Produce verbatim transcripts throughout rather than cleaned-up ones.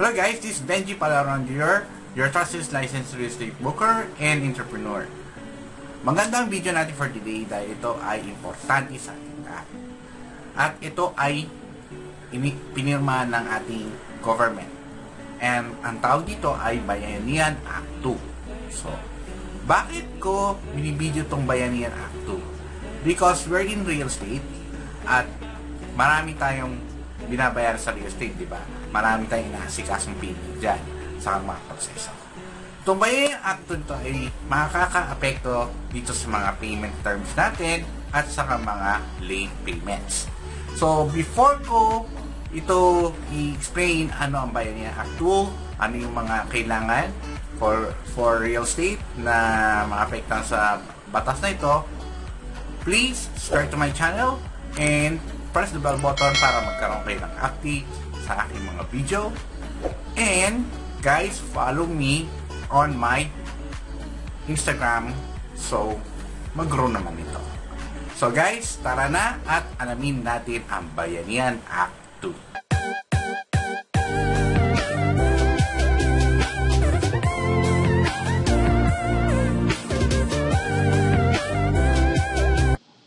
Hello guys, this is Benji Palaroan Junior, your trusted licensed real estate broker and entrepreneur. Magandang video natin for today dahil ito ay importante sa ating lahat. At ito ay pinirma ng ating government. And ang tawag dito ay Bayanihan Act two. So, bakit ko binibideo itong Bayanihan Act two? Because we're in real estate at marami tayong binabayar sa real estate, di ba? Marami tayong inasikasong pili dyan sa mga proseso. Itong Bayanihan Act two ay makaka-apekto dito sa mga payment terms natin at sa mga late payments. So, before ko ito i-explain ano ang Bayanihan Act two, ano yung mga kailangan for, for real estate na maapektan sa batas na ito, please subscribe to my channel and press the bell button para magkaroon kayo ng update sa aking mga video. And guys, follow me on my Instagram. So, mag-grow naman ito. So guys, tara na at alamin natin ang Bayanihan Act two.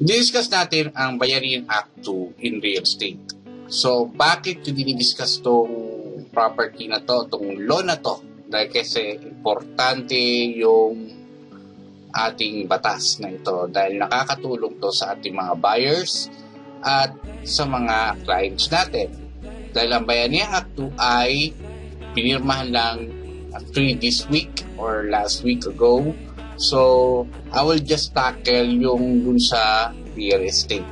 Discuss natin ang Bayanihan Act two in real estate. So, bakit ko dinidiscuss itong property na to, itong law na to? Dahil kasi importante yung ating batas na ito. Dahil nakakatulong to sa ating mga buyers at sa mga clients natin. Dahil ang Bayanihan Act two ay pinirmahan lang actually this week or last week ago. So, I will just tackle yung dun sa real estate.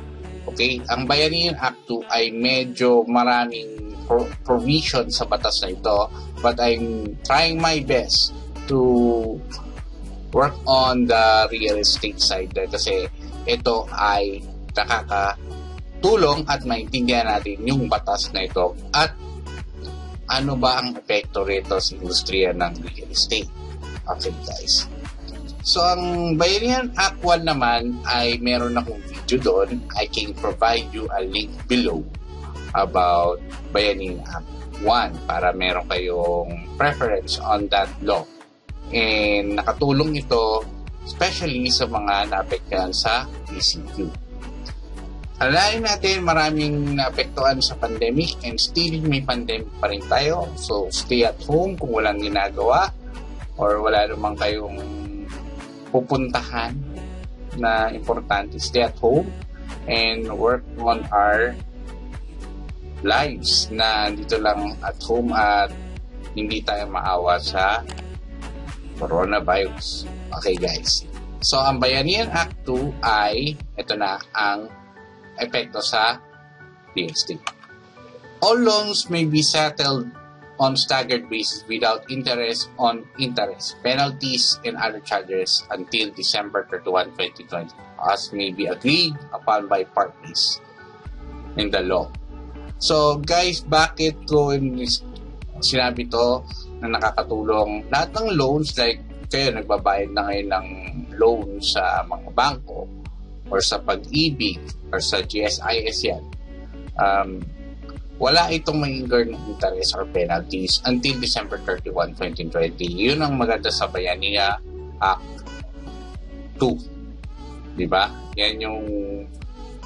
Okay? Ang Bayanihan Act two ay medyo maraming pro provision sa batas na ito. But I'm trying my best to work on the real estate side. Kasi ito ay nakakatulong at maintindihan natin yung batas na ito. At ano ba ang epekto rito sa industriya ng real estate? Okay guys. So, ang Bayanihan Act one naman ay meron akong video doon. I can provide you a link below about Bayanihan Act one para meron kayong preference on that law. And nakatulong ito especially sa mga naapektuhan sa E C Q. Alamin natin, maraming naapektuhan sa pandemic and still may pandemic pa rin tayo. So, stay at home kung walang ginagawa or wala namang kayong pupuntahan na importante. Stay at home and work on our lives na dito lang at home at hindi tayo maawa sa coronavirus. Okay guys. So, ang Bayanihan Act two ay ito na ang epekto sa real estate. All loans may be settled on staggered basis without interest on interest, penalties, and other charges until December thirty-first, twenty twenty, as may be agreed upon by parties in the law. So, guys, bakit ko sinabi to na nakakatulong? Lahat ng loans, like kayo, nagbabayad na ngayon ng loan sa mga bangko or sa Pag-I B I G or sa G S I S yan. Um, Wala itong may incur ng interest or penalties until December thirty-first, twenty twenty. Yun ang maganda sa Bayanihan Act two. Diba? Yan yung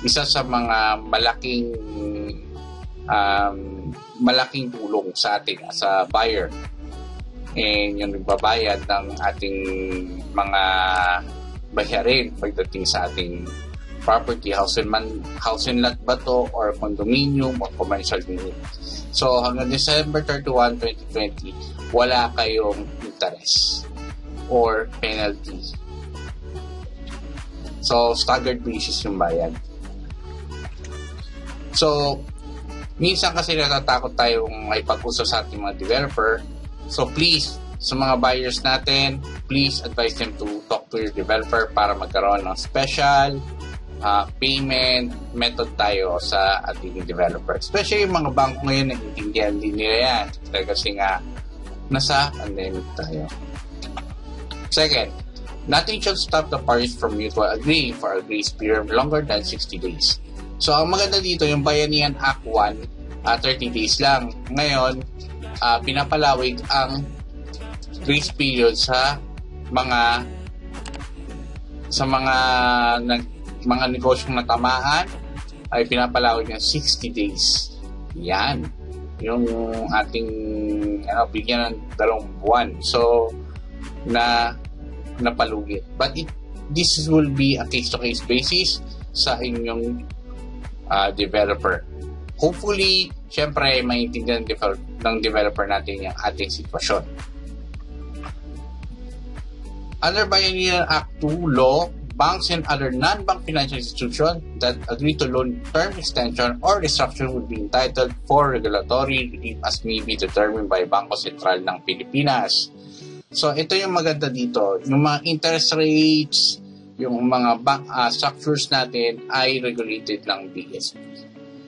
isa sa mga malaking um, malaking tulong sa atin sa buyer. And yung nagbabayad ng ating mga bayarin pagdating sa ating property, house and, man, house and lot ba to, or condominium, or commercial unit. So, hanggang December thirty-first, twenty twenty, wala kayong interest or penalty. So, staggered basis yung bayad. So, minsan kasi natatakot tayong may pag-usap sa ating mga developer. So, please, sa mga buyers natin, please advise them to talk to your developer para magkaroon ng special Uh, payment method tayo sa ating developer. Especially yung mga bank ngayon, naiintindihan din nila yan. Kasi nga, nasa pandemic tayo. Second, nothing should stop the parties from mutual agreeing for a grace period longer than sixty days. So, ang maganda dito, yung Bayanihan Act one uh, thirty days lang. Ngayon, uh, pinapalawig ang grace period sa mga sa mga nag, mga negosyong natamaan ay pinapalawig ng sixty days. Yan. Yung ating ano, bigyan ng dalawang buwan. So, na napalugit. But it, this will be a case-to-case basis sa inyong uh, developer. Hopefully, syempre, maintindihan ng developer natin yung ating sitwasyon. Under Bayanihan Act two law, banks and other non-bank financial institutions that agree to loan term extension or restructuring would be entitled for regulatory relief as may be determined by Bangko Sentral ng Pilipinas. So, ito yung maganda dito. Yung mga interest rates, yung mga bank, uh, structures natin ay regulated ng B S P.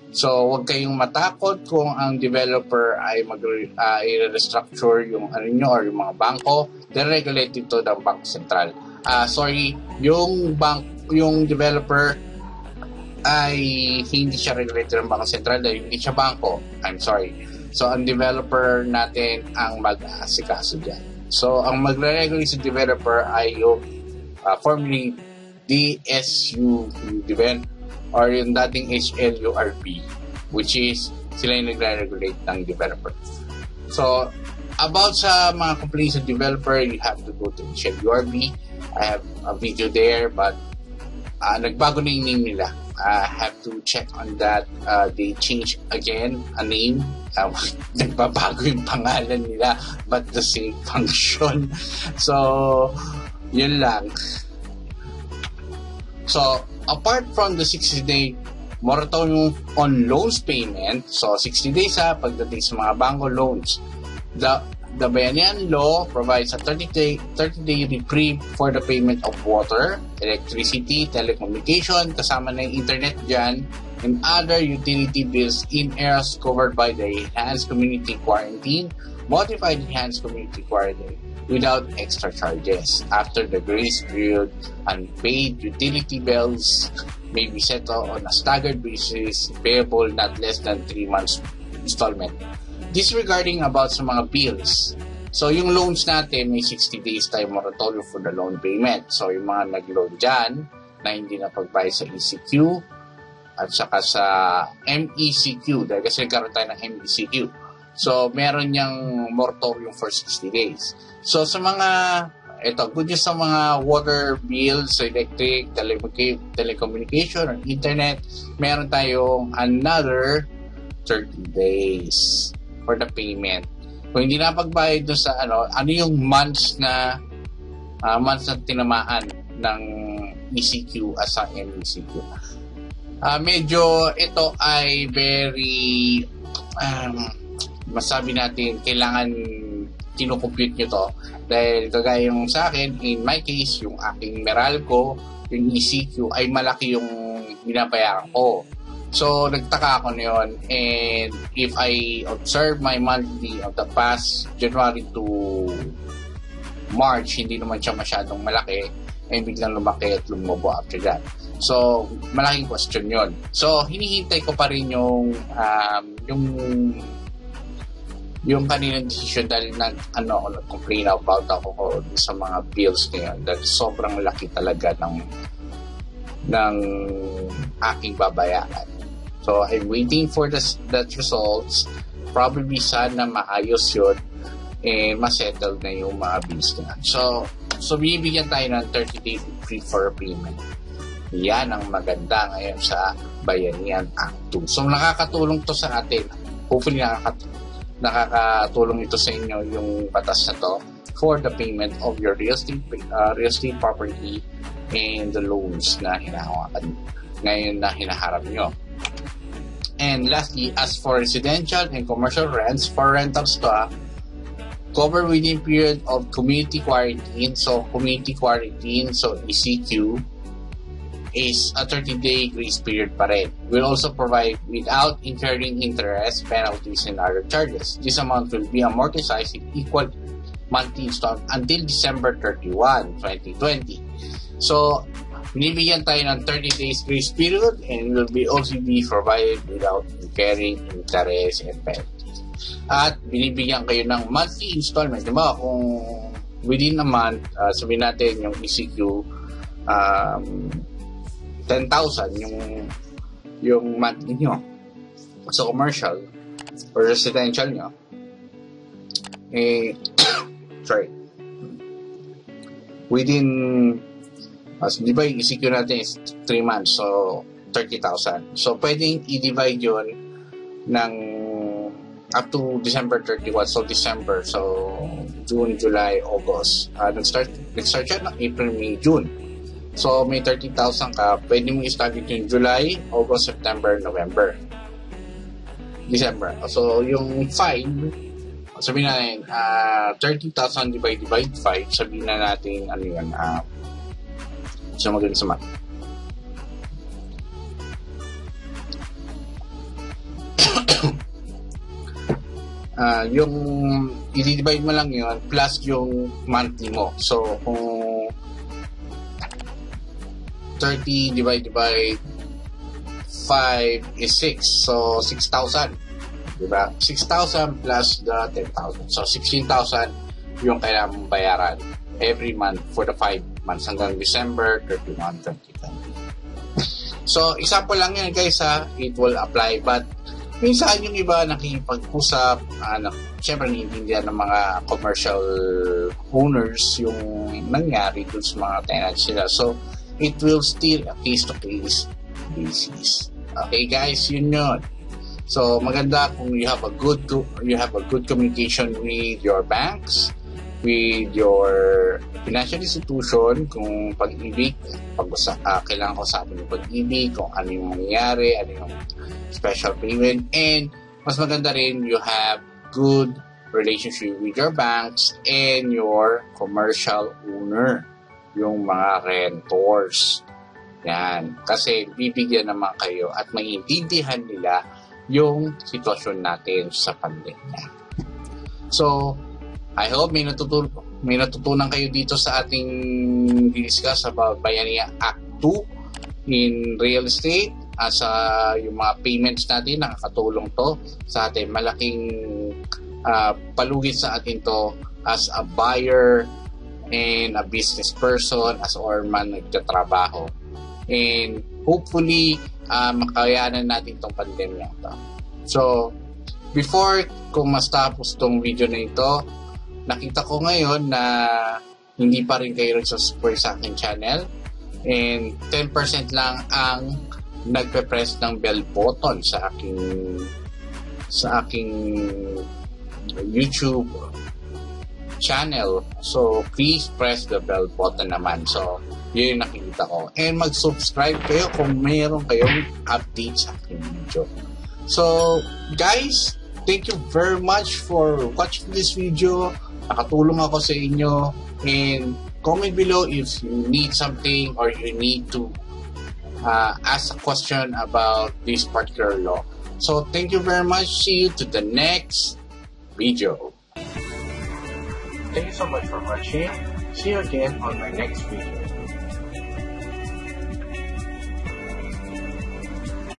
So, huwag kayong matakot kung ang developer ay mag-restructure uh, yung ano nyo or yung mga banko. They're regulated to ng Bangko Sentral. Uh, sorry, yung bank, yung developer ay hindi siya regulated ng Bangko Sentral dahil hindi siya banko. I'm sorry. So, ang developer natin ang mag-aasikaso dyan. So, ang magre-regulate sa developer ay yung uh, formerly D S U event or yung dating H L U R B, which is sila yung nagre-regulate ng developer. So, about sa mga complaints sa developer, you have to go to H L U R B. I have a video there, but uh, nagbago na yung name nila. I uh, have to check on that. Uh, they change again a name. Uh, nagbabago yung pangalan nila but the same function. So, yun lang. So, apart from the sixty-day moratorium on loans payment, so sixty days ha, pagdating sa mga bangko loans, the, the Bayanihan Law provides a thirty-day reprieve for the payment of water, electricity, telecommunication, kasama na yung internet dyan, and other utility bills in areas covered by the enhanced community quarantine, modified enhanced community quarantine without extra charges. After the grace period, unpaid utility bills may be settled on a staggered basis, payable not less than three months installment. Disregarding about sa mga bills. So, yung loans natin, may sixty days tayo moratorium for the loan payment. So, yung mga nag-loan dyan na hindi na pagbayad sa E C Q, at saka sa M E C Q dahil kasi nagkaroon tayo ng M E C Q. So, meron niyang moratorium for sixty days. So, sa mga, ito, good news sa mga water bills, electric, tele telecommunication, or internet, meron tayong another thirty days for the payment. Kung hindi napagbayad doon sa ano, ano yung months na, uh, months na tinamaan ng E C Q as sa M E C Q. Uh, medyo ito ay very um, masabi natin kailangan kinocompute nyo to dahil kagaya yung sa akin, in my case, yung aking Meralco, yung E C Q ay malaki yung binabayaran ko, so nagtaka ako noon. And if I observe my monthly of the past January to March, hindi naman siya masyadong malaki ay biglang lumaki at lumobo after that. So, malaking question yon. So, hinihintay ko pa rin yung um, yung yung kanilang decision dahil nag, ano, nag-complain about ako sa mga bills na yun dahil sobrang laki talaga ng ng aking babayaran. So, I'm waiting for the, that results. Probably sana maayos yun and masettle na yung mga bills na yun. So, so bibigyan tayo ng thirty day free for payment. Yan ang maganda ngayon sa Bayanihan Act two. So, nakakatulong to sa atin. Hopefully, nakakatulong ito sa inyo yung batas na to for the payment of your real estate, uh, real estate property and the loans na hinahawakan ngayon na hinaharap nyo. And lastly, as for residential and commercial rents, for rentals to ah, cover within period of community quarantine. So, community quarantine, so E C Q, is a thirty-day grace period pa rin. We'll also provide without incurring interest, penalties, and other charges. This amount will be amortized in equal monthly installment until December thirty-first, twenty twenty. So, binibigyan tayo ng thirty days grace period and will be also be provided without incurring interest and penalties. At binibigyan kayo ng monthly installment. Diba kung within a month, uh, sabihin natin yung E C Q um, ten thousand yung yung month niyo sa commercial or residential nyo, eh, sorry, within, as, di ba yung E C Q natin is three months, so thirty thousand. So, pwedeng i-divide yun ng up to December thirty-first, so December, so June, July, August. Uh, nag-start, nag-start siya ng April, May, June. So, may thirty thousand ka, pwede mong i-target yung July, August, September, November, December. So, yung five, sabihin natin, uh, thirty thousand divide by five, sabihin na natin, ano yun, ah, uh, siya magaling sa math. uh, yung i-divide mo lang yun plus yung monthly mo. So, kung thirty divided by five is six. So, six thousand. Diba? six thousand plus the ten thousand. So, sixteen thousand yung kailangan mong bayaran every month for the five months hanggang December thirty-first, twenty twenty. So, example lang yan guys ha, it will apply but minsan yung iba nakikipag-usap, uh, na, siyempre naiintindihan ng mga commercial owners yung nangyari dun sa mga tenants sila. So, it will still a case-to-case basis. Okay guys, yun yun. So, maganda kung you have a good you have a good communication with your banks, with your financial institution, kung Pag-IBIG, pag uh, kailangan ko sa atin yung Pag-IBIG, kung ano yung mangyayari, ano yung special payment, and mas maganda rin, you have good relationship with your banks and your commercial owner, yung mga rentors. Yan. Kasi bibigyan naman kayo at maiintindihan nila yung sitwasyon natin sa pandemya. So, I hope may natutunan, may natutunan kayo dito sa ating discuss about Bayanihan Act two in real estate as uh, yung mga payments natin, nakakatulong to sa atin. Malaking uh, palugit sa atin to as a buyer and a business person, as or man nagtatrabaho. And hopefully, uh, makayanan natin itong pandemya to. So, before kung mas tapos itong video na ito, nakita ko ngayon na hindi pa rin kayo nagsusuport sa aking channel and ten percent lang ang nagpe-press ng bell button sa aking sa aking YouTube channel. So, please press the bell button naman. So, yun yung nakikita ko. And mag-subscribe kayo kung mayroon kayong update sa aking video. So, guys, thank you very much for watching this video. Nakatulong ako sa inyo and comment below if you need something or you need to uh, ask a question about this particular law. So, thank you very much. See you to the next video. Thank you so much for watching. See you again on my next video.